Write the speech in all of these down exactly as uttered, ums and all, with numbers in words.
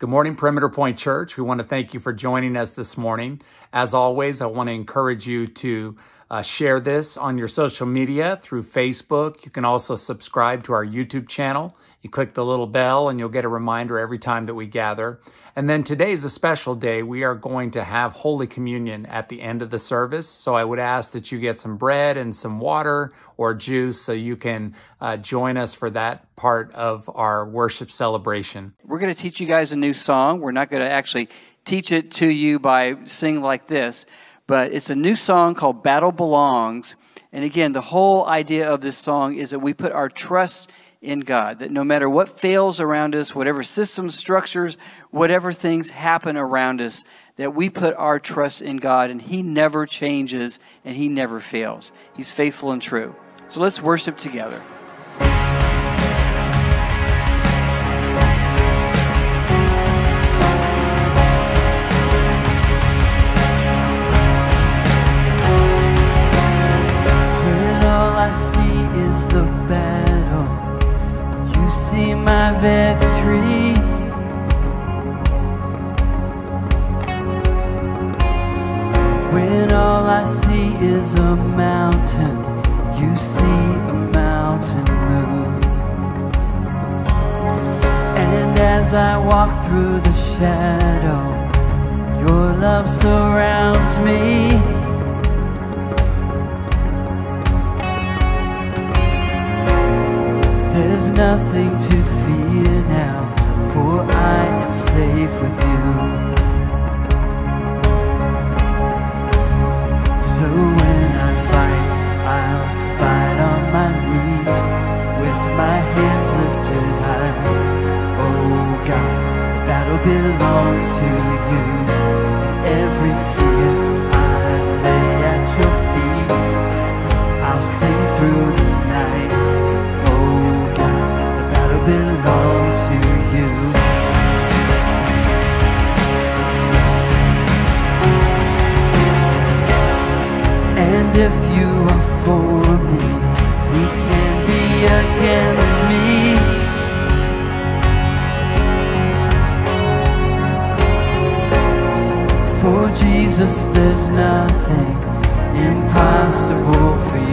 Good morning, Perimeter Pointe Church. We want to thank you for joining us this morning. As always, I want to encourage you to uh, share this on your social media through Facebook. You can also subscribe to our YouTube channel. You click the little bell and you'll get a reminder every time that we gather. And then today is a special day. We are going to have Holy Communion at the end of the service. So I would ask that you get some bread and some water or juice so you can uh, join us for that part of our worship celebration. We're going to teach you guys a new song. We're not going to actually teach it to you by singing like this, but it's a new song called Battle Belongs. And again, the whole idea of this song is that we put our trust in God, that no matter what fails around us, whatever systems, structures, whatever things happen around us, that we put our trust in God, and He never changes and He never fails. He's faithful and true. So let's worship together. My victory, when all I see is a mountain, you see a mountain move. And as I walk through the shadow, your love surrounds me. There's nothing to fear now, for I am safe with you. So when I fight, I'll fight on my knees, with my hands lifted high. Oh God, battle belongs to you. Every fear I lay at your feet, I'll sing through the night. Belongs to you. And if you are for me, who can be against me? For Jesus, there's nothing impossible for you.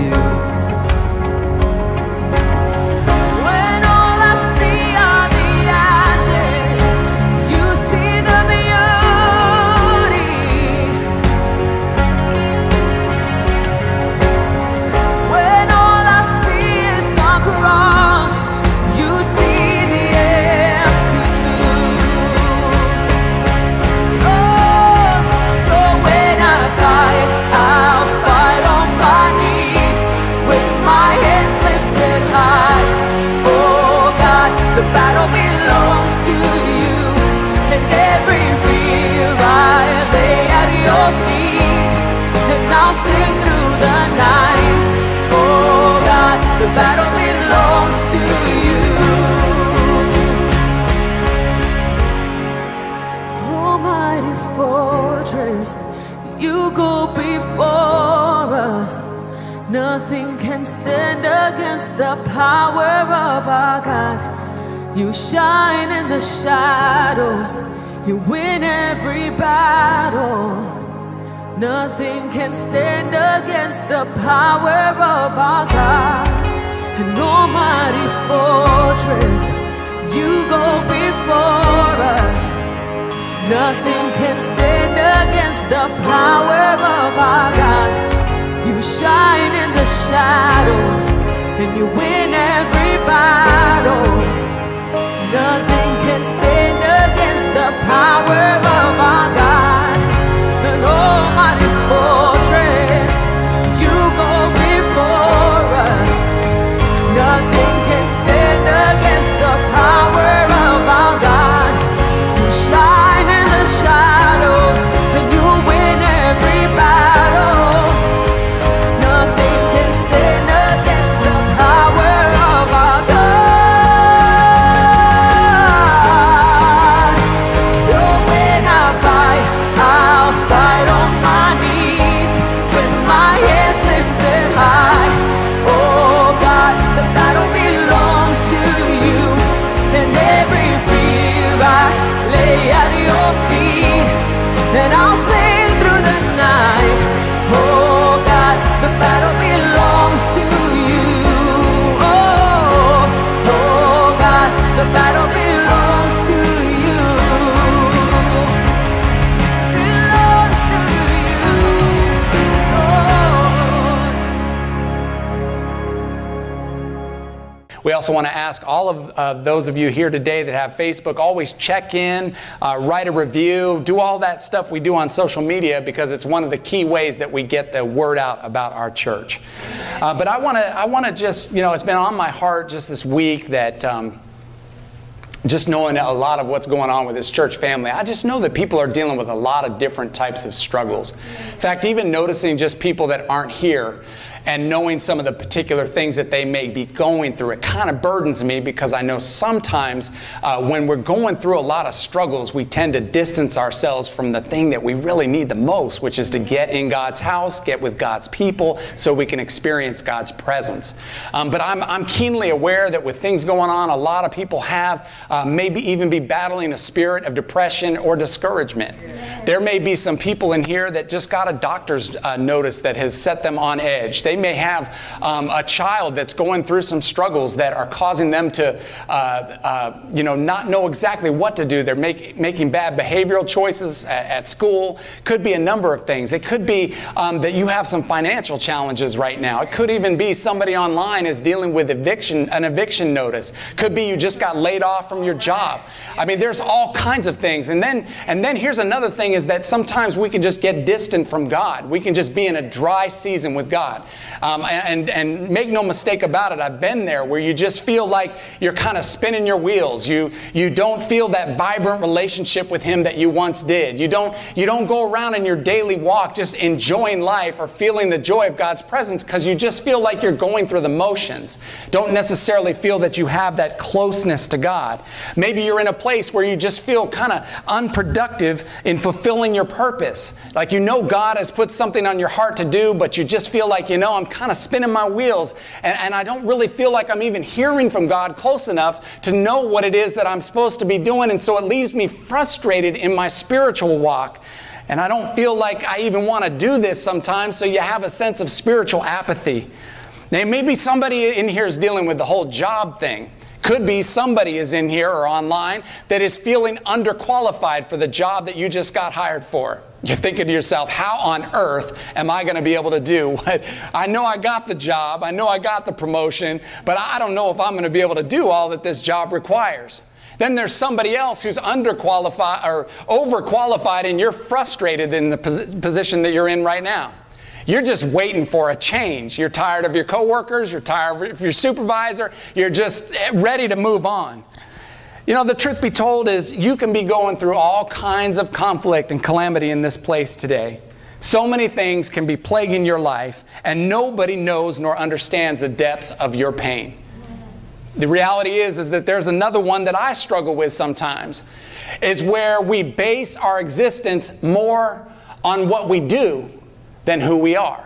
Nothing can stand against the power of our God. You shine in the shadows, you win every battle. Nothing can stand against the power of our God. An almighty fortress, you go before us. Nothing can stand against the power of our God. You shine in the shadows, and you win every battle. Nothing can stand against the power of our God. The almighty fortress, you go before us. Nothing can stand against the power of our God. You shine in the shadows, and you win every battle. Nothing can stand against the power of our God. lay at your feet, and I'll sing through the night. Oh God, the battle belongs to you. Oh, oh God, the battle belongs to you. Belongs to you. Oh. We also want to ask all of uh, those of you here today that have Facebook, always check in, uh, write a review, do all that stuff we do on social media, because it's one of the key ways that we get the word out about our church. Uh, but I want to I want to just, you know, it's been on my heart just this week that um, just knowing a lot of what's going on with this church family, I just know that people are dealing with a lot of different types of struggles. In fact, even noticing just people that aren't here and knowing some of the particular things that they may be going through, it kind of burdens me, because I know sometimes uh, when we're going through a lot of struggles, we tend to distance ourselves from the thing that we really need the most, which is to get in God's house, get with God's people, so we can experience God's presence. Um, but I'm, I'm keenly aware that with things going on, a lot of people have uh, maybe even be battling a spirit of depression or discouragement. There may be some people in here that just got a doctor's uh, notice that has set them on edge. They may have um, a child that's going through some struggles that are causing them to, uh, uh, you know, not know exactly what to do. They're make, making bad behavioral choices at, at school. Could be a number of things. It could be um, that you have some financial challenges right now. It could even be somebody online is dealing with eviction, an eviction notice. Could be you just got laid off from your job. I mean, there's all kinds of things. And then, and then here's another thing, is that sometimes we can just get distant from God. We can just be in a dry season with God. Um, and, and make no mistake about it, I've been there, where you just feel like you're kind of spinning your wheels. You, you don't feel that vibrant relationship with Him that you once did. You don't, you don't go around in your daily walk just enjoying life or feeling the joy of God's presence, because you just feel like you're going through the motions. Don't necessarily feel that you have that closeness to God. Maybe you're in a place where you just feel kind of unproductive in fulfilling your purpose. Like, you know God has put something on your heart to do, but you just feel like, you know, I'm kind of spinning my wheels, and, and I don't really feel like I'm even hearing from God close enough to know what it is that I'm supposed to be doing, and so it leaves me frustrated in my spiritual walk, and I don't feel like I even want to do this sometimes, so you have a sense of spiritual apathy. Now, maybe somebody in here is dealing with the whole job thing. Could be somebody is in here or online that is feeling underqualified for the job that you just got hired for. You're thinking to yourself, how on earth am I going to be able to do what? I know I got the job, I know I got the promotion, but I don't know if I'm going to be able to do all that this job requires. Then there's somebody else who's underqualified or overqualified, and you're frustrated in the pos- position that you're in right now. You're just waiting for a change. You're tired of your coworkers, you're tired of your supervisor, you're just ready to move on. You know, the truth be told is you can be going through all kinds of conflict and calamity in this place today. So many things can be plaguing your life, and nobody knows nor understands the depths of your pain. The reality is, is that there's another one that I struggle with sometimes. It's where we base our existence more on what we do than who we are.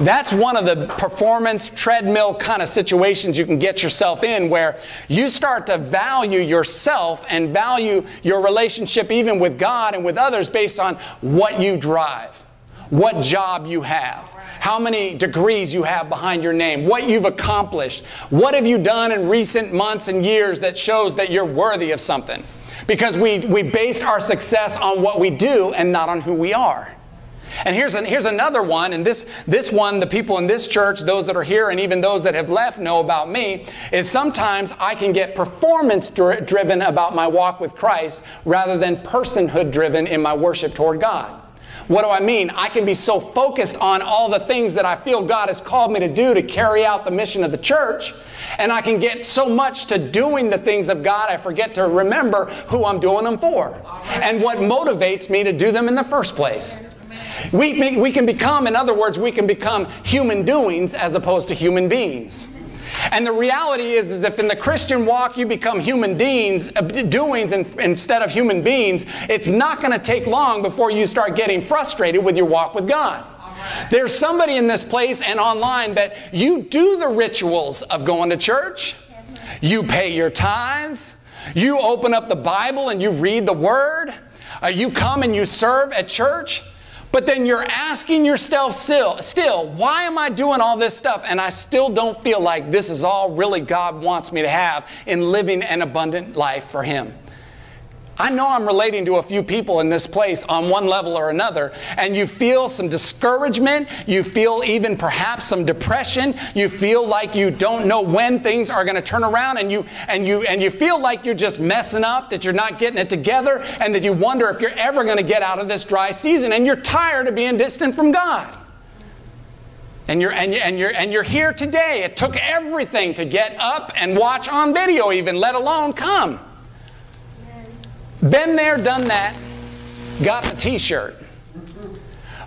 That's one of the performance treadmill kind of situations you can get yourself in, where you start to value yourself and value your relationship even with God and with others based on what you drive, what job you have, how many degrees you have behind your name, what you've accomplished, what have you done in recent months and years that shows that you're worthy of something. Because we, we based our success on what we do and not on who we are. And here's, an, here's another one, and this, this one, the people in this church, those that are here and even those that have left know about me, is sometimes I can get performance-driven about my walk with Christ rather than personhood-driven in my worship toward God. What do I mean? I can be so focused on all the things that I feel God has called me to do to carry out the mission of the church, and I can get so much to doing the things of God, I forget to remember who I'm doing them for and what motivates me to do them in the first place. We, we can become, in other words, we can become human doings as opposed to human beings. And the reality is, is if in the Christian walk you become human deans, doings in, instead of human beings, it's not going to take long before you start getting frustrated with your walk with God. There's somebody in this place and online that you do the rituals of going to church. You pay your tithes. You open up the Bible and you read the Word. Uh, you come and you serve at church. But then you're asking yourself still, still, why am I doing all this stuff? And I still don't feel like this is all really God wants me to have in living an abundant life for Him. I know I'm relating to a few people in this place on one level or another, and you feel some discouragement, you feel even perhaps some depression, you feel like you don't know when things are going to turn around, and you, and, you, and you feel like you're just messing up, that you're not getting it together, and that you wonder if you're ever going to get out of this dry season, and you're tired of being distant from God. And you're, and, you're, and, you're, and you're here today. It took everything to get up and watch on video even, let alone come. Been there, done that, got the t-shirt.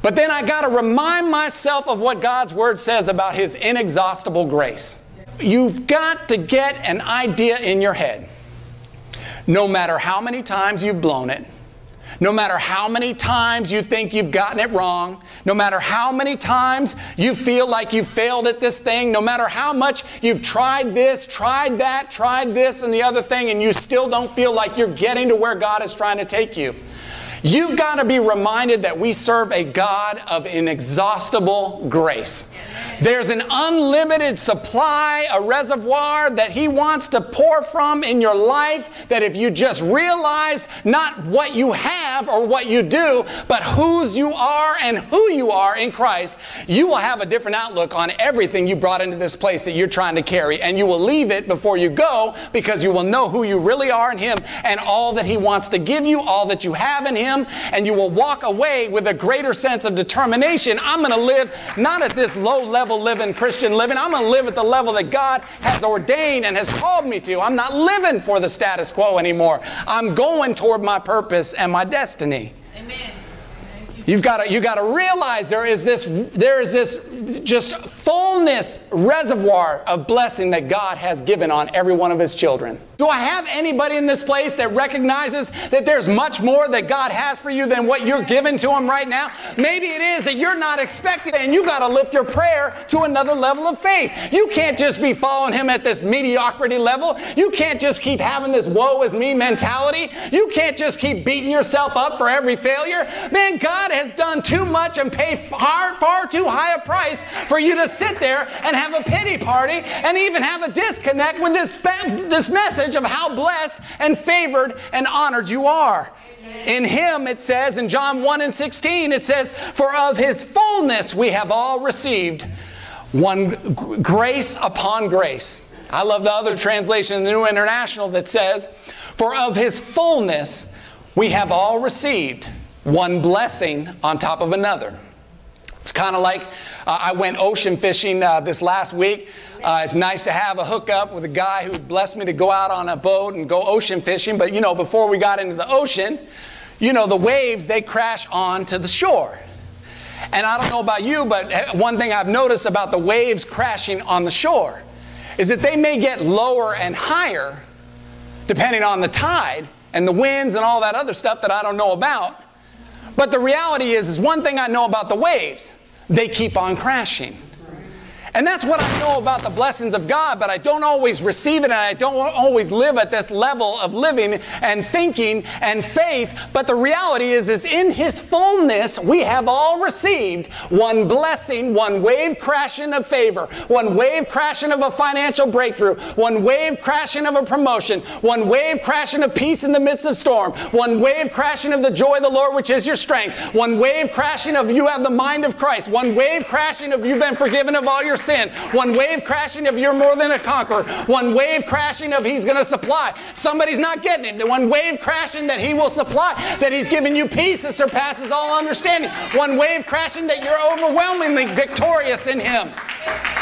But then I got to remind myself of what God's Word says about His inexhaustible grace. You've got to get an idea in your head. No matter how many times you've blown it, no matter how many times you think you've gotten it wrong, no matter how many times you feel like you failed at this thing, no matter how much you've tried this, tried that, tried this and the other thing, and you still don't feel like you're getting to where God is trying to take you, you've got to be reminded that we serve a God of inexhaustible grace. There's an unlimited supply, a reservoir that He wants to pour from in your life, that if you just realized not what you have or what you do, but whose you are and who you are in Christ, you will have a different outlook on everything you brought into this place that you're trying to carry, and you will leave it before you go because you will know who you really are in Him and all that He wants to give you, all that you have in Him. And you will walk away with a greater sense of determination. I'm going to live not at this low-level living, Christian living. I'm going to live at the level that God has ordained and has called me to. I'm not living for the status quo anymore. I'm going toward my purpose and my destiny. Amen. You've got to, you've got to realize there is this, there is this just fullness reservoir of blessing that God has given on every one of His children. Do I have anybody in this place that recognizes that there's much more that God has for you than what you're giving to Him right now? Maybe it is that you're not expecting, and you got to lift your prayer to another level of faith. You can't just be following Him at this mediocrity level. You can't just keep having this woe is me mentality. You can't just keep beating yourself up for every failure. Man, God has done too much and paid far, far too high a price for you to sit there and have a pity party and even have a disconnect with this, this message of how blessed and favored and honored you are. Amen. In Him, it says, in John one and sixteen, it says, "For of His fullness we have all received one grace upon grace." I love the other translation in the New International that says, "For of His fullness we have all received one blessing on top of another." It's kind of like uh, I went ocean fishing uh, this last week. Uh, it's nice to have a hookup with a guy who blessed me to go out on a boat and go ocean fishing. But, you know, before we got into the ocean, you know, the waves, they crash onto the shore. And I don't know about you, but one thing I've noticed about the waves crashing on the shore is that they may get lower and higher depending on the tide and the winds and all that other stuff that I don't know about. But the reality is, is one thing I know about the waves, they keep on crashing. And that's what I know about the blessings of God, but I don't always receive it, and I don't always live at this level of living and thinking and faith. But the reality is, is in His fullness, we have all received one blessing, one wave crashing of favor, one wave crashing of a financial breakthrough, one wave crashing of a promotion, one wave crashing of peace in the midst of storm, one wave crashing of the joy of the Lord, which is your strength, one wave crashing of you have the mind of Christ, one wave crashing of you've been forgiven of all your sin, one wave crashing of you're more than a conqueror, one wave crashing of He's going to supply. Somebody's not getting it. One wave crashing that He will supply, that He's giving you peace that surpasses all understanding. One wave crashing that you're overwhelmingly victorious in Him.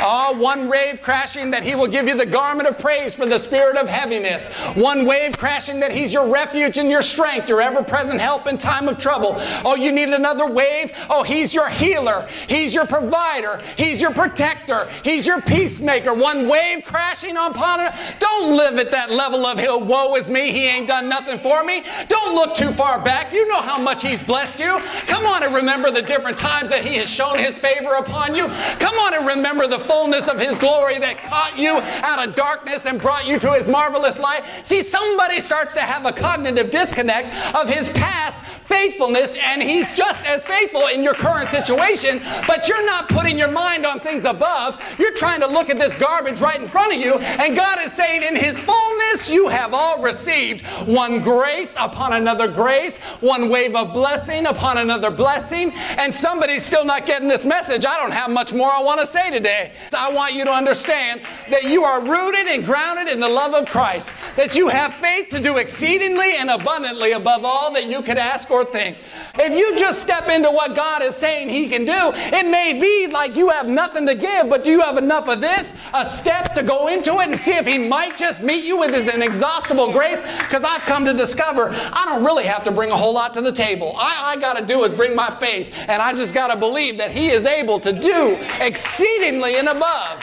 Oh, one wave crashing that He will give you the garment of praise for the spirit of heaviness. One wave crashing that He's your refuge and your strength, your ever-present help in time of trouble. Oh, you need another wave? Oh, He's your healer. He's your provider. He's your protector. He's your peacemaker. One wave crashing upon it. Don't live at that level of woe is me. He ain't done nothing for me. Don't look too far back. You know how much He's blessed you. Come on and remember the different times that He has shown His favor upon you. Come on and remember remember the fullness of His glory that caught you out of darkness and brought you to His marvelous light. See, somebody starts to have a cognitive disconnect of His past faithfulness, and He's just as faithful in your current situation, but you're not putting your mind on things above. You're trying to look at this garbage right in front of you, and God is saying in His fullness you have all received one grace upon another grace, one wave of blessing upon another blessing, and somebody's still not getting this message. I don't have much more I want to say today. I want you to understand that you are rooted and grounded in the love of Christ, that you have faith to do exceedingly and abundantly above all that you could ask or thing. If you just step into what God is saying He can do, it may be like you have nothing to give, but do you have enough of this? A step to go into it and see if He might just meet you with His inexhaustible grace, because I've come to discover I don't really have to bring a whole lot to the table. I, I got to do is bring my faith, and I just got to believe that He is able to do exceedingly and above.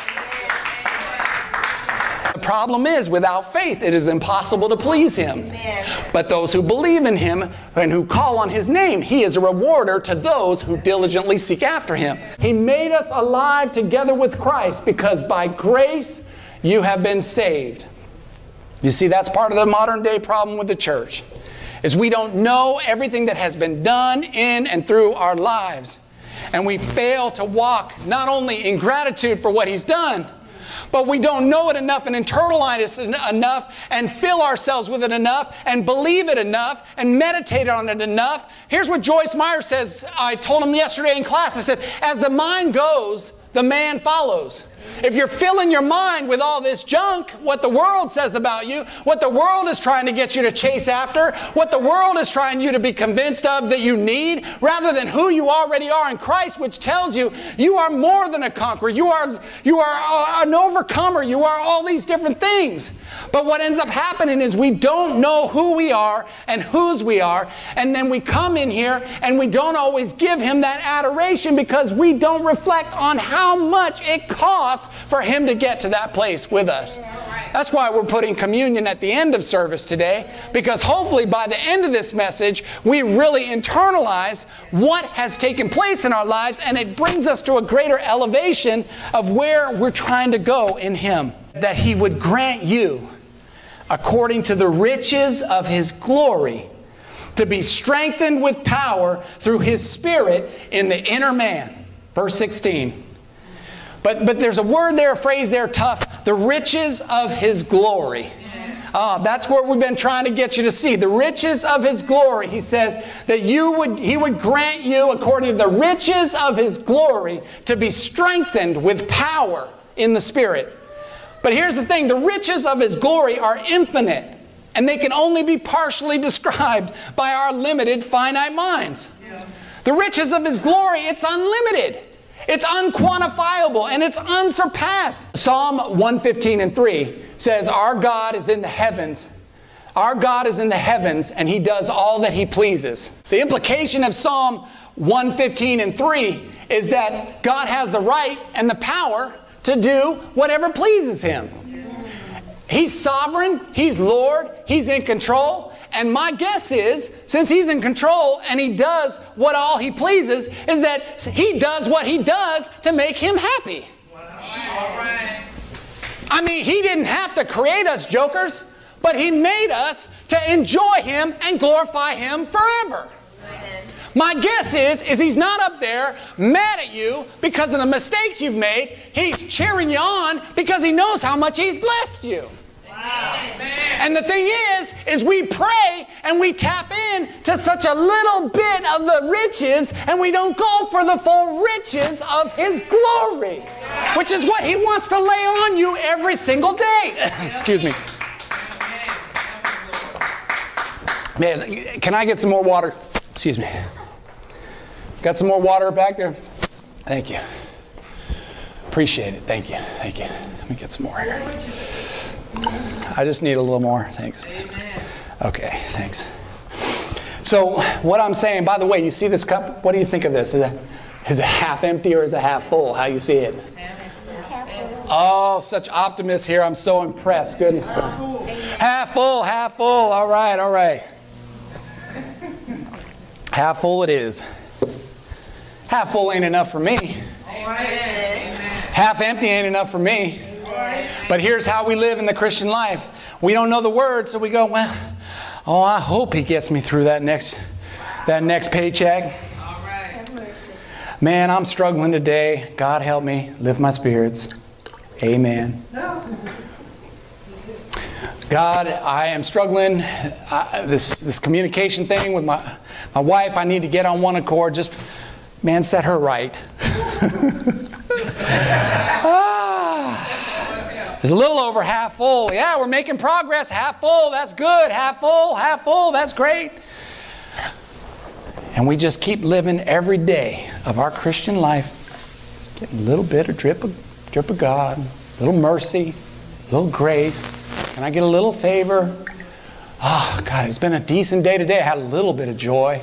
The problem is, without faith, it is impossible to please Him. Amen. But those who believe in Him and who call on His name, He is a rewarder to those who diligently seek after Him. He made us alive together with Christ, because by grace you have been saved. You see, that's part of the modern day problem with the church, is we don't know everything that has been done in and through our lives. And we fail to walk not only in gratitude for what He's done, but we don't know it enough and internalize it enough and fill ourselves with it enough and believe it enough and meditate on it enough. Here's what Joyce Meyer says. I told him yesterday in class, I said, as the mind goes, the man follows. If you're filling your mind with all this junk, what the world says about you, what the world is trying to get you to chase after, what the world is trying you to be convinced of that you need, rather than who you already are in Christ, which tells you you are more than a conqueror, you are, you are an overcomer, you are all these different things. But what ends up happening is we don't know who we are and whose we are, and then we come in here and we don't always give Him that adoration, because we don't reflect on how much it costs for Him to get to that place with us. That's why we're putting communion at the end of service today, because hopefully by the end of this message we really internalize what has taken place in our lives, and it brings us to a greater elevation of where we're trying to go in Him. That He would grant you, according to the riches of His glory, to be strengthened with power through His Spirit in the inner man. Verse sixteen. But, but there's a word there, a phrase there, tough, the riches of His glory. Uh, that's what we've been trying to get you to see. The riches of His glory. He says that you would, He would grant you, according to the riches of His glory, to be strengthened with power in the Spirit. But here's the thing, the riches of His glory are infinite, and they can only be partially described by our limited, finite minds. Yeah. The riches of His glory, it's unlimited. It's unquantifiable and it's unsurpassed. Psalm one fifteen and three says, our God is in the heavens. Our God is in the heavens, and He does all that He pleases. The implication of Psalm one fifteen and three is that God has the right and the power to do whatever pleases Him. He's sovereign, He's Lord, He's in control. And my guess is, since He's in control and He does what all He pleases, is that He does what He does to make Him happy. Wow. All right. I mean, He didn't have to create us jokers, but He made us to enjoy Him and glorify Him forever. Amen. My guess is, is He's not up there mad at you because of the mistakes you've made. He's cheering you on because He knows how much He's blessed you. And the thing is, is we pray and we tap in to such a little bit of the riches, and we don't go for the full riches of His glory, which is what He wants to lay on you every single day. Excuse me. Man, can I get some more water? Excuse me. Got some more water back there? Thank you. Appreciate it. Thank you. Thank you. Let me get some more here. I just need a little more. Thanks. Amen. Okay, thanks. So what I'm saying, by the way, you see this cup? What do you think of this? Is it, is it half empty or is it half full? How you see it? Oh, such optimists here. I'm so impressed. Goodness. Half full, half full. Half full. All right, all right. Half full it is. Half full ain't enough for me. All right. Amen. Half empty ain't enough for me. But here's how we live in the Christian life. We don't know the word, so we go, well, oh, I hope he gets me through that next, that next paycheck. Man, I'm struggling today. God help me. Lift my spirits. Amen. God, I am struggling. I, this, this communication thing with my, my wife, I need to get on one accord. Just, man, set her right. ah, it's a little over half full. Yeah, we're making progress. Half full, that's good. Half full, half full, that's great. And we just keep living every day of our Christian life. Just getting a little bit of drip of, drip of God, a little mercy, a little grace. Can I get a little favor? Oh, God, it's been a decent day today. I had a little bit of joy.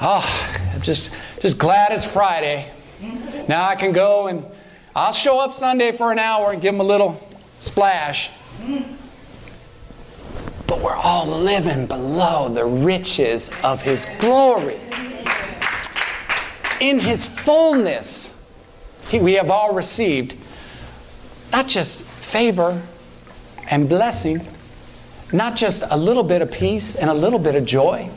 Oh, I'm just, just glad it's Friday. Now I can go and I'll show up Sunday for an hour and give them a little splash. But we're all living below the riches of His glory. In His fullness, he, we have all received not just favor and blessing, not just a little bit of peace and a little bit of joy,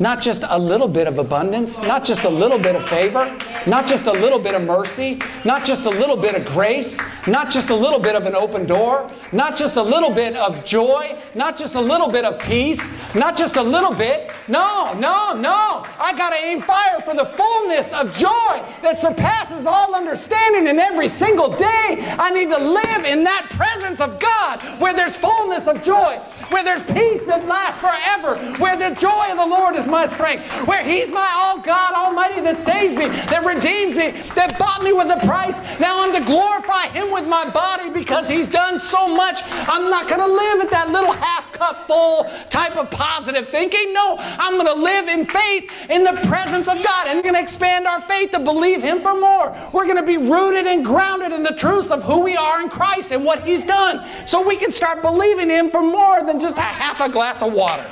not just a little bit of abundance, not just a little bit of favor, not just a little bit of mercy, not just a little bit of grace, not just a little bit of an open door, not just a little bit of joy, not just a little bit of peace, not just a little bit. No, no, no. I got to aim fire for the fullness of joy that surpasses all understanding in every single day. I need to live in that presence of God where there's fullness of joy, where there's peace that lasts forever, where the joy of the Lord is my strength, where He's my all God Almighty that saves me, that redeems me, that bought me with a price. Now I'm to glorify Him with my body because He's done so much. I'm not going to live at that little half cup full type of positive thinking. No, I'm going to live in faith in the presence of God, and we're going to expand our faith to believe Him for more. We're going to be rooted and grounded in the truths of who we are in Christ and what He's done, so we can start believing Him for more than just a half a glass of water.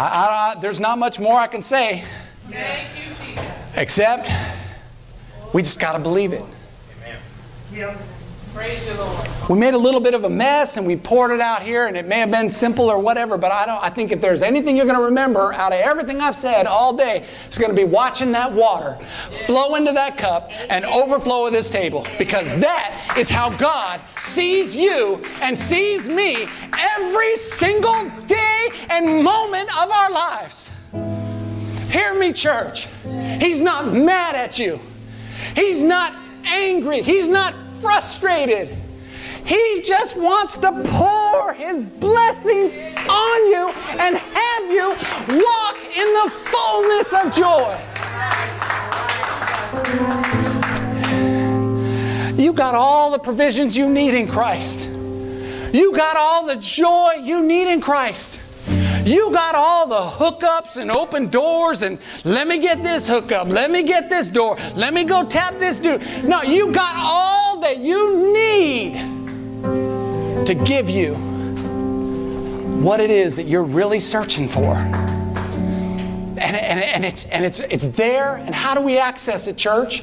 I, I, there's not much more I can say. Thank you, Jesus. Except we just got to believe it. Amen. Yep. Praise the Lord. We made a little bit of a mess and we poured it out here, and it may have been simple or whatever, but I don't. I think if there's anything you're going to remember out of everything I've said all day, it's going to be watching that water flow into that cup and overflow of this table, because that is how God sees you and sees me every single day and moment of our lives. Hear me, church. He's not mad at you. He's not angry. He's not frustrated. He just wants to pour His blessings on you and have you walk in the fullness of joy. You got all the provisions you need in Christ. You got all the joy you need in Christ. You got all the hookups and open doors and let me get this hookup, let me get this door, let me go tap this dude. No, you got all that you need to give you what it is that you're really searching for. And, and, and, it's, and it's, it's there. And how do we access it, church?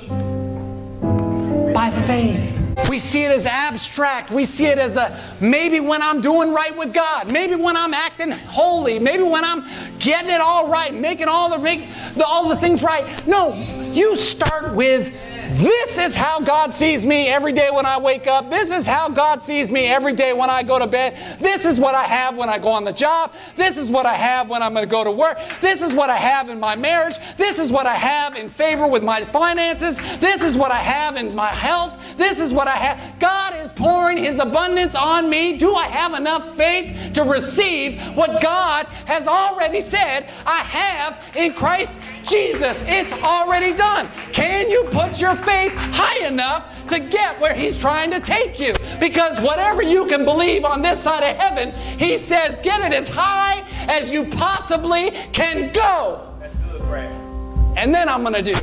By faith. We see it as abstract. We see it as a maybe when I'm doing right with God, maybe when I'm acting holy, maybe when I'm getting it all right, making all the, make the all the things right. No, you start with this is how God sees me every day when I wake up. This is how God sees me every day when I go to bed. This is what I have when I go on the job. This is what I have when I'm going to go to work. This is what I have in my marriage. This is what I have in favor with my finances. This is what I have in my health. This is what I have. God is pouring His abundance on me. Do I have enough faith to receive what God has already said I have in Christ Jesus? It's already done. Can you put your faith high enough to get where He's trying to take you? Because whatever you can believe on this side of heaven, He says get it as high as you possibly can go. That's good, Brad. And then I'm going to do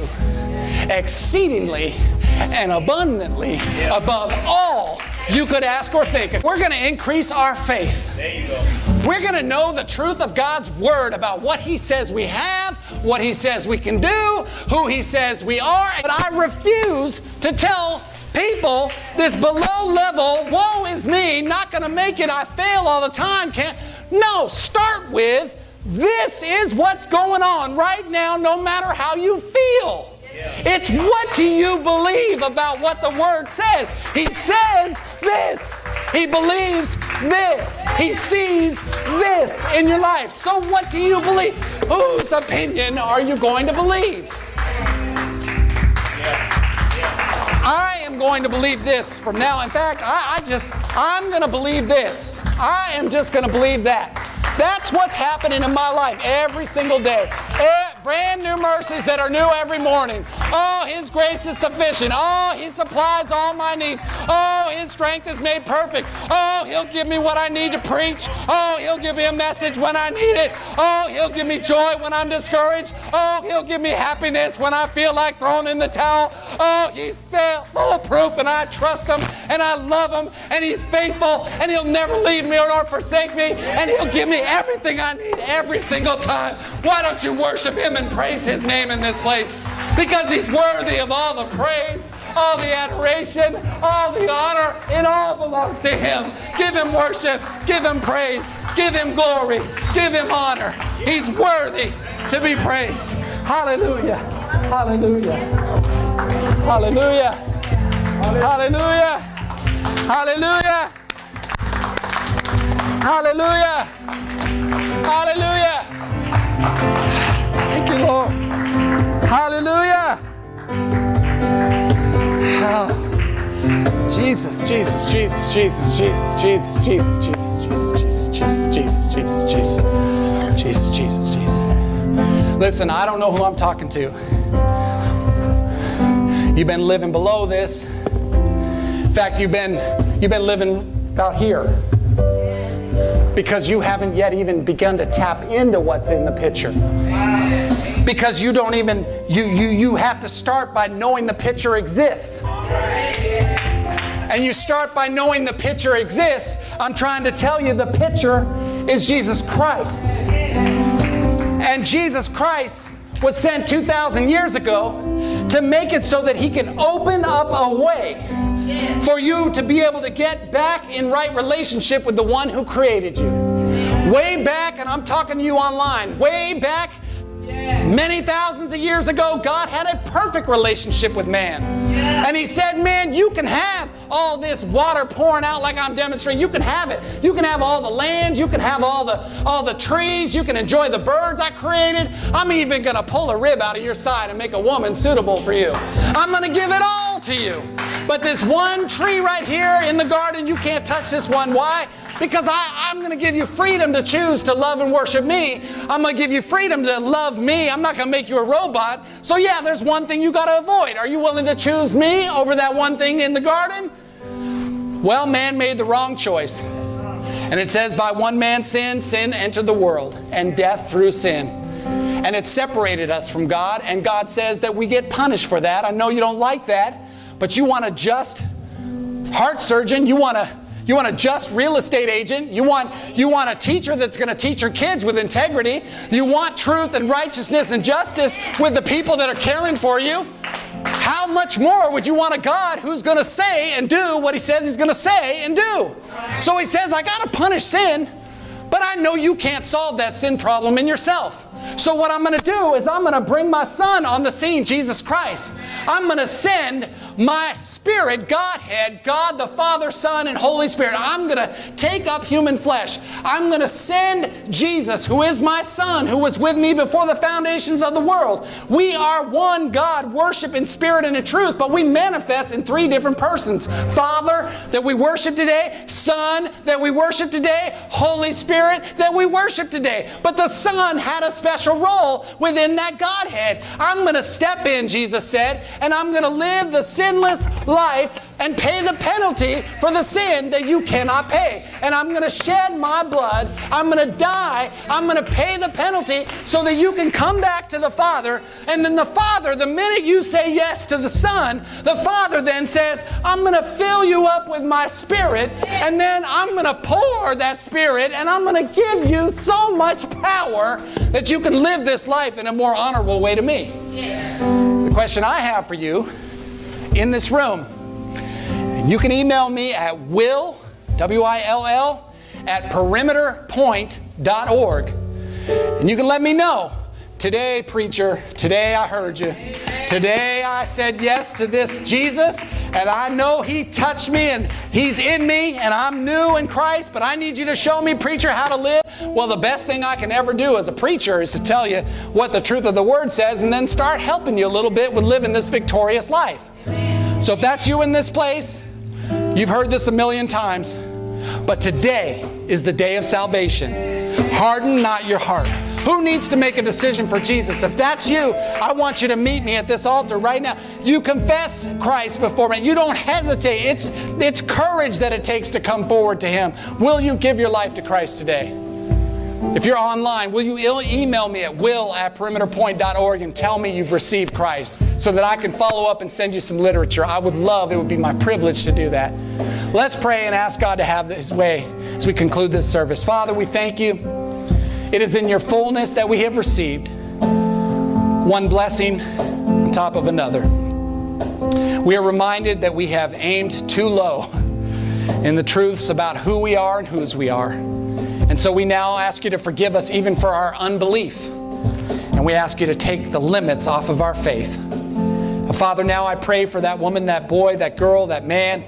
exceedingly and abundantly yeah. above all you could ask or think. We're going to increase our faith. There you go. We're going to know the truth of God's Word about what He says we have, what He says we can do, who He says we are. But I refuse to tell people this below level, woe is me, not going to make it, I fail all the time. Can't. No, start with, this is what's going on right now, no matter how you feel. It's what do you believe about what the Word says. He says this. He believes this. He sees this in your life. So what do you believe? Whose opinion are you going to believe? I am going to believe this from now. In fact, I, I just, I'm going to believe this. I am just going to believe that. That's what's happening in my life every single day. Brand new mercies that are new every morning. Oh, His grace is sufficient. Oh, He supplies all my needs. Oh, His strength is made perfect. Oh, He'll give me what I need to preach. Oh, He'll give me a message when I need it. Oh, He'll give me joy when I'm discouraged. Oh, He'll give me happiness when I feel like throwing in the towel. Oh, He's foolproof, and I trust Him, and I love Him, and He's faithful, and He'll never leave me or forsake me, and He'll give me everything I need every single time. Why don't you worship Him and praise His name in this place? Because He's worthy of all the praise, all the adoration, all the honor. It all belongs to Him. Give Him worship. Give Him praise. Give Him glory. Give Him honor. He's worthy to be praised. Hallelujah. Hallelujah. Hallelujah. Hallelujah. Hallelujah. Hallelujah. Hallelujah. Thank you, Lord. Hallelujah. Oh. Jesus, Jesus, Jesus, Jesus, Jesus, Jesus, Jesus, Jesus, Jesus, Jesus, Jesus, Jesus, Jesus, Jesus, Jesus, Jesus. Listen, I don't know who I'm talking to. You've been living below this. In fact, you've been you've been living out here. Because you haven't yet even begun to tap into what's in the picture. Because you don't even, you, you, you have to start by knowing the picture exists. And you start by knowing the picture exists. I'm trying to tell you the picture is Jesus Christ. And Jesus Christ was sent two thousand years ago to make it so that He can open up a way for you to be able to get back in right relationship with the one who created you. Way back, and I'm talking to you online, way back many thousands of years ago, God had a perfect relationship with man. And He said, man, you can have all this water pouring out like I'm demonstrating. You can have it. You can have all the land. You can have all the, all the trees. You can enjoy the birds I created. I'm even going to pull a rib out of your side and make a woman suitable for you. I'm going to give it all to you. But this one tree right here in the garden, you can't touch this one. Why? Because I, I'm going to give you freedom to choose to love and worship me. I'm going to give you freedom to love me. I'm not going to make you a robot. So yeah, there's one thing you got to avoid. Are you willing to choose me over that one thing in the garden? Well, man made the wrong choice. And it says, by one man's sin, sin entered the world, and death through sin. And it separated us from God, and God says that we get punished for that. I know you don't like that. But you want a just heart surgeon, you want a, you want a just real estate agent, you want, you want a teacher that's going to teach your kids with integrity, you want truth and righteousness and justice with the people that are caring for you. How much more would you want a God who's going to say and do what He says He's going to say and do? So He says, I got to punish sin, but I know you can't solve that sin problem in yourself. So what I'm going to do is I'm going to bring my Son on the scene, Jesus Christ. I'm going to send my Spirit, Godhead, God the Father, Son, and Holy Spirit. I'm going to take up human flesh. I'm going to send Jesus, who is my Son, who was with me before the foundations of the world. We are one God, worship in spirit and in truth, but we manifest in three different persons. Father, that we worship today. Son, that we worship today. Holy Spirit, that we worship today. But the Son had a special role within that Godhead. I'm going to step in, Jesus said, and I'm going to live the sin sinless life and pay the penalty for the sin that you cannot pay. And I'm going to shed my blood. I'm going to die. I'm going to pay the penalty so that you can come back to the Father. And then the Father, the minute you say yes to the Son, the Father then says, I'm going to fill you up with my Spirit. And then I'm going to pour that Spirit. And I'm going to give you so much power that you can live this life in a more honorable way to me. The question I have for you in this room, you can email me at will, W I L L, at perimeter point dot org. And you can let me know, today, preacher, today I heard you. Today I said yes to this Jesus, and I know He touched me, and He's in me, and I'm new in Christ, but I need you to show me, preacher, how to live. Well, the best thing I can ever do as a preacher is to tell you what the truth of the Word says, and then start helping you a little bit with living this victorious life. So if that's you in this place, you've heard this a million times, but today is the day of salvation. Harden not your heart. Who needs to make a decision for Jesus? If that's you, I want you to meet me at this altar right now. You confess Christ before me. You don't hesitate. It's, it's courage that it takes to come forward to Him. Will you give your life to Christ today? If you're online, will you email me at will at perimeter point dot org and tell me you've received Christ so that I can follow up and send you some literature? I would love, it would be my privilege to do that. Let's pray and ask God to have His way as we conclude this service. Father, we thank You. It is in Your fullness that we have received one blessing on top of another. We are reminded that we have aimed too low in the truths about who we are and whose we are. And so we now ask You to forgive us even for our unbelief. And we ask You to take the limits off of our faith. Father, now I pray for that woman, that boy, that girl, that man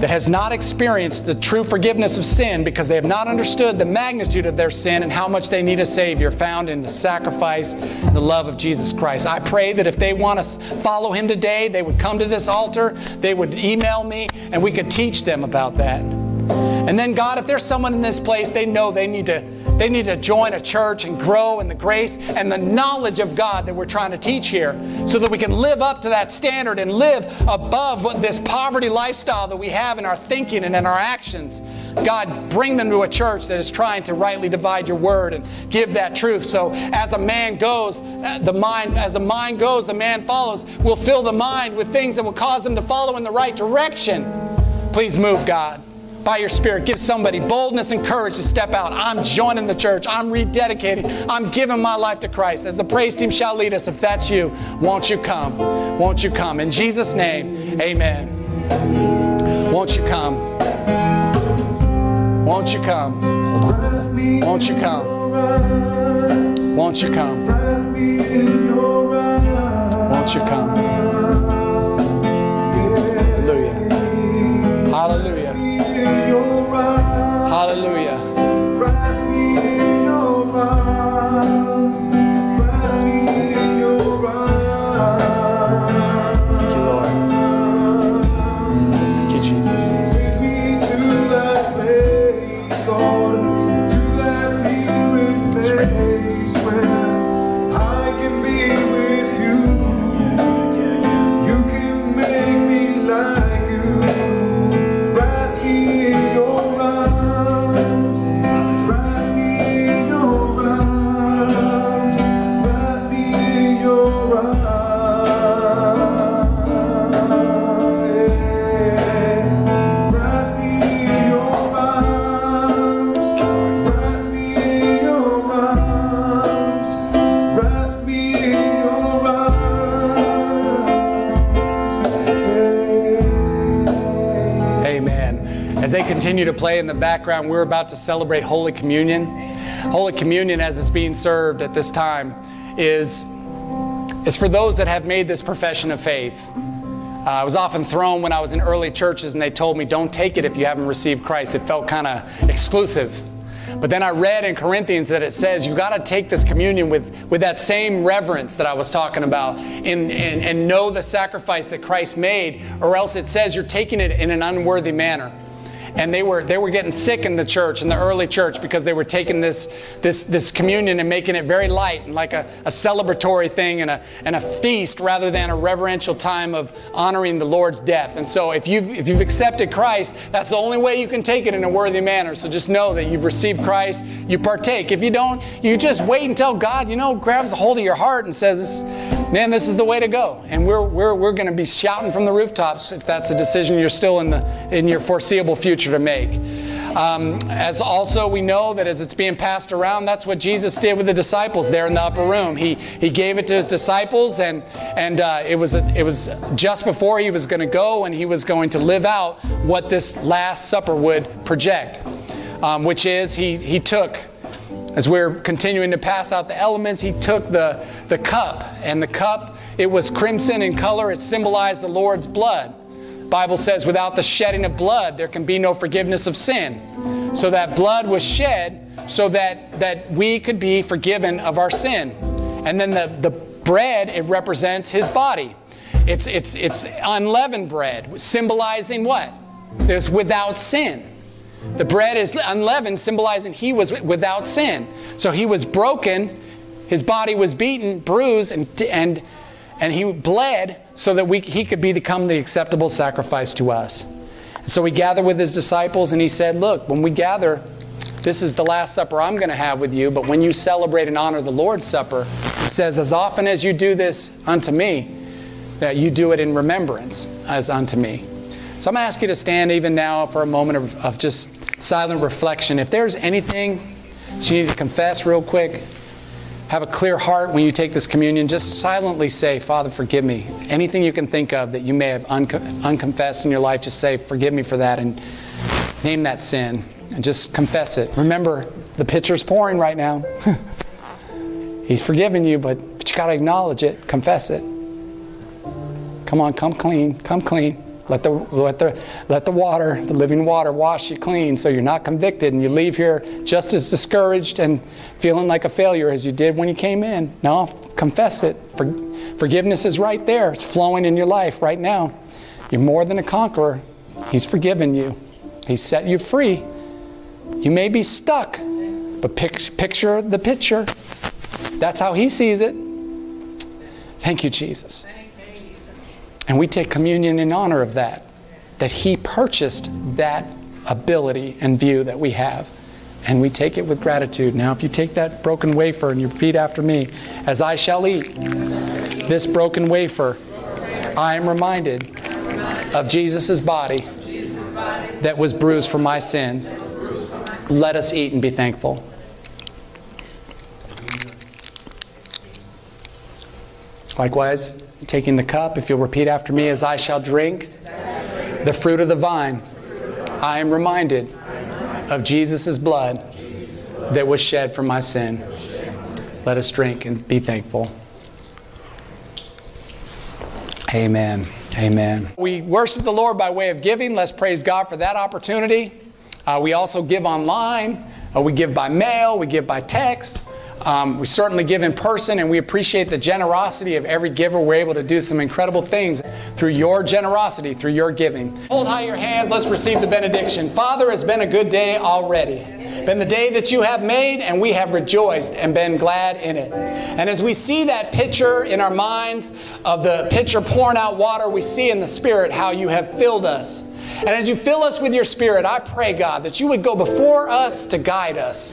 that has not experienced the true forgiveness of sin because they have not understood the magnitude of their sin and how much they need a Savior found in the sacrifice and the love of Jesus Christ. I pray that if they want to follow Him today, they would come to this altar, they would email me, and we could teach them about that. And then, God, if there's someone in this place, they know they need to, they need to join a church and grow in the grace and the knowledge of God that we're trying to teach here so that we can live up to that standard and live above what this poverty lifestyle that we have in our thinking and in our actions. God, bring them to a church that is trying to rightly divide Your word and give that truth. So as a man goes, the mind, as the mind goes, the man follows. We'll fill the mind with things that will cause them to follow in the right direction. Please move, God. By Your Spirit, give somebody boldness and courage to step out. I'm joining the church. I'm rededicating. I'm giving my life to Christ. As the praise team shall lead us, if that's you, won't you come? Won't you come? In Jesus' name, amen. Won't you come? Won't you come? Won't you come? Won't you come? Won't you come? Hallelujah. Hallelujah. Hallelujah. Wrap me in Your arms. Wrap me in Your arms. Thank You, Lord. Thank You, Jesus. Take me to that place, Lord, to that secret place where I can be with You. Yeah, yeah, yeah. You can make me like. Continue to play in the background. We're about to celebrate Holy Communion. Holy Communion, as it's being served at this time, is, is for those that have made this profession of faith. Uh, I was often thrown when I was in early churches and they told me, don't take it if you haven't received Christ. It felt kind of exclusive. But then I read in Corinthians that it says you got to take this communion with, with that same reverence that I was talking about and, and, and know the sacrifice that Christ made, or else it says you're taking it in an unworthy manner. and they were they were getting sick in the church, in the early church, because they were taking this this this communion and making it very light and like a, a celebratory thing and a and a feast rather than a reverential time of honoring the Lord's death. And so if you've if you've accepted Christ, that's the only way you can take it in a worthy manner. So just know that you've received Christ, you partake. If you don't, you just wait until God, you know, grabs a hold of your heart and says, man, this is the way to go. And we're we're we're going to be shouting from the rooftops if that's a decision you're still in the in your foreseeable future to make. Um, as also we know that as it's being passed around, that's what Jesus did with the disciples there in the upper room. He he gave it to his disciples, and and uh, it was a, it was just before he was going to go and he was going to live out what this Last Supper would project, um, which is he he took. As we're continuing to pass out the elements, he took the, the cup, and the cup, it was crimson in color. It symbolized the Lord's blood. The Bible says, without the shedding of blood, there can be no forgiveness of sin. So that blood was shed so that, that we could be forgiven of our sin. And then the, the bread, it represents his body. It's, it's, it's unleavened bread, symbolizing what? It's without sin. The bread is unleavened, symbolizing he was without sin. So he was broken, his body was beaten, bruised, and, and, and he bled so that we, he could become the acceptable sacrifice to us. So he gathered with his disciples and he said, look, when we gather, this is the Last Supper I'm going to have with you, but when you celebrate and honor the Lord's Supper, it says, as often as you do this unto me, that you do it in remembrance as unto me. So I'm going to ask you to stand even now for a moment of, of just silent reflection. If there's anything that you need to confess real quick, have a clear heart when you take this communion, just silently say, Father, forgive me. Anything you can think of that you may have unco- unconfessed in your life, just say, forgive me for that, and name that sin and just confess it. Remember, the pitcher's pouring right now. He's forgiven you, but, but you got to acknowledge it, confess it. Come on, come clean, come clean. Let the, let, the, let the water, the living water, wash you clean so you're not convicted and you leave here just as discouraged and feeling like a failure as you did when you came in. No, confess it. For, forgiveness is right there. It's flowing in your life right now. You're more than a conqueror. He's forgiven you. He's set you free. You may be stuck, but pic, picture the picture. That's how he sees it. Thank you, Jesus. And we take communion in honor of that, that he purchased that ability and view that we have. And we take it with gratitude. Now, if you take that broken wafer and you repeat after me, as I shall eat this broken wafer, I am reminded of Jesus' body that was bruised for my sins. Let us eat and be thankful. Likewise, taking the cup, if you'll repeat after me, as I shall drink the fruit of the vine, I am reminded of Jesus' blood that was shed for my sin. Let us drink and be thankful. Amen. Amen. We worship the Lord by way of giving. Let's praise God for that opportunity. Uh, we also give online. Uh, we give by mail. We give by text. Um, we certainly give in person, and we appreciate the generosity of every giver. We're able to do some incredible things through your generosity, through your giving. Hold high your hands. Let's receive the benediction. Father, it's been a good day already. Been the day that you have made, and we have rejoiced and been glad in it. And as we see that picture in our minds of the pitcher pouring out water, we see in the Spirit how you have filled us. And as you fill us with your Spirit, I pray, God, that you would go before us to guide us,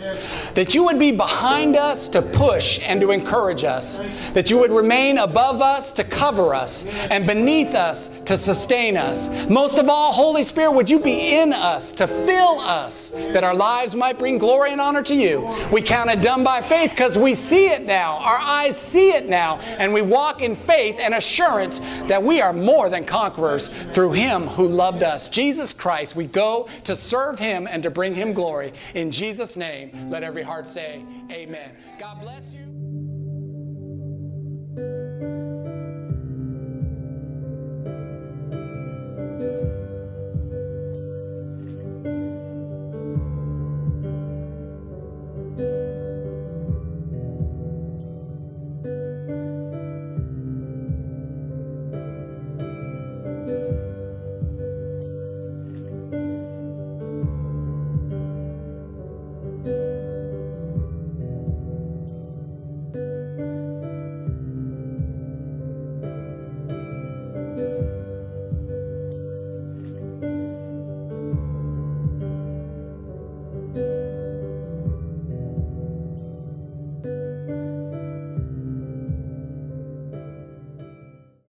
that you would be behind us to push and to encourage us, that you would remain above us to cover us and beneath us to sustain us. Most of all, Holy Spirit, would you be in us to fill us, that our lives might bring glory and honor to you. We count it done by faith because we see it now. Our eyes see it now, and we walk in faith and assurance that we are more than conquerors through him who loved us. Jesus Christ, we go to serve him and to bring him glory. In Jesus' name, let every heart say amen. God bless you.